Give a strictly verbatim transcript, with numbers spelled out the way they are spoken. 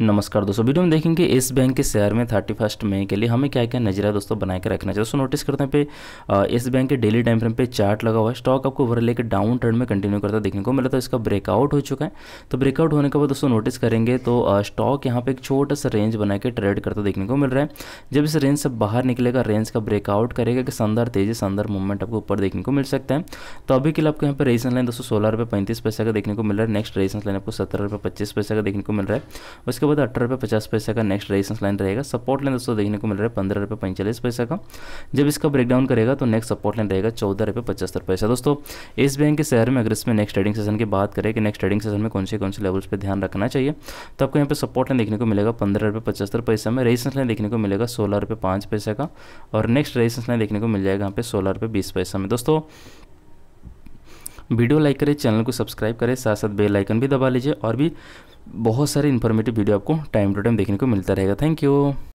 नमस्कार दोस्तों, वीडियो में देखेंगे एस बैंक के शेयर में थर्टी फर्स्ट मई के लिए हमें क्या क्या नजरिया दोस्तों बना के रखना चाहिए। दोस्तों नोटिस करते हैं पे एस बैंक के डेली टाइम फ्रेम पे चार्ट लगा हुआ है। स्टॉक आपको ओवर लेकर डाउन ट्रेंड में कंटिन्यू करता देखने को मिला, तो इसका ब्रेकआउट हो चुका है। तो ब्रेकआउट होने के बाद दोस्तों नोटिस करेंगे तो स्टॉक यहाँ पे एक छोटा सा रेंज बना के ट्रेड करता देखने को मिल रहा है। जब इस रेंज से बाहर निकलेगा, रेंज का ब्रेकआउट करेगा कि शानदार तेजी शानदार मूवमेंट आपको ऊपर देखने को मिल सकता है। तो अभी के लिए आपको यहाँ पर रेजिस्टेंस लाइन दोस्तों सोलह रुपये पैंतीस पैसा का देखने को मिल रहा है। नेक्स्ट रेजिस्टेंस लाइन आपको सत्रह रुपये पच्चीस पैसा का देखने को मिल रहा है। बाद अठारह रुपये पचास पैसा का नेक्स्ट रेजिस्टेंस लाइन रहेगा। सपोर्ट लाइन दोस्तों देखने को मिल रहा है पंद्रह रुपये पैंतालीस पैसा का। जब इसका ब्रेकडाउन करेगा तो नेक्स्ट सपोर्ट लाइन रहेगा चौदह रुपये पचहत्तर पैसा। दोस्तों एस बैंक के शेयर में अगर इसमें नेक्स्ट ट्रेडिंग सेशन की बात करें कि नेक्स्ट ट्रेडिंग सेशन में कौन से कौन से लेवल्स पर ध्यान रखना चाहिए, तो आपको यहाँ पर सपोर्ट लाइन देखने को मिलेगा पंद्रह रुपये पचहत्तर पैसा में। रेजिस्टेंस लाइन देखने को मिलेगा सोलह रुपये पाँच पैसा का और नेक्स्ट रेजिस्टेंस लाइन देखने को मिल जाएगा यहाँ पे सोलह रुपये बीस पैसा में। दोस्तों वीडियो लाइक करें, चैनल को सब्सक्राइब करें, साथ साथ बेल आइकन भी दबा लीजिए और भी बहुत सारे इन्फॉर्मेटिव वीडियो आपको टाइम टू टाइम देखने को मिलता रहेगा। Thank you.